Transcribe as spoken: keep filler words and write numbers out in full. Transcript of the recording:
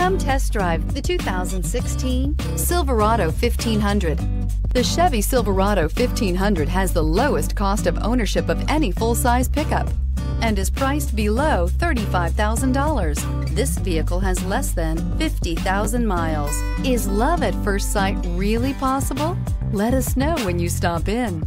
Come test drive the two thousand sixteen Silverado fifteen hundred. The Chevy Silverado fifteen hundred has the lowest cost of ownership of any full-size pickup and is priced below thirty-five thousand dollars. This vehicle has less than fifty thousand miles. Is love at first sight really possible? Let us know when you stop in.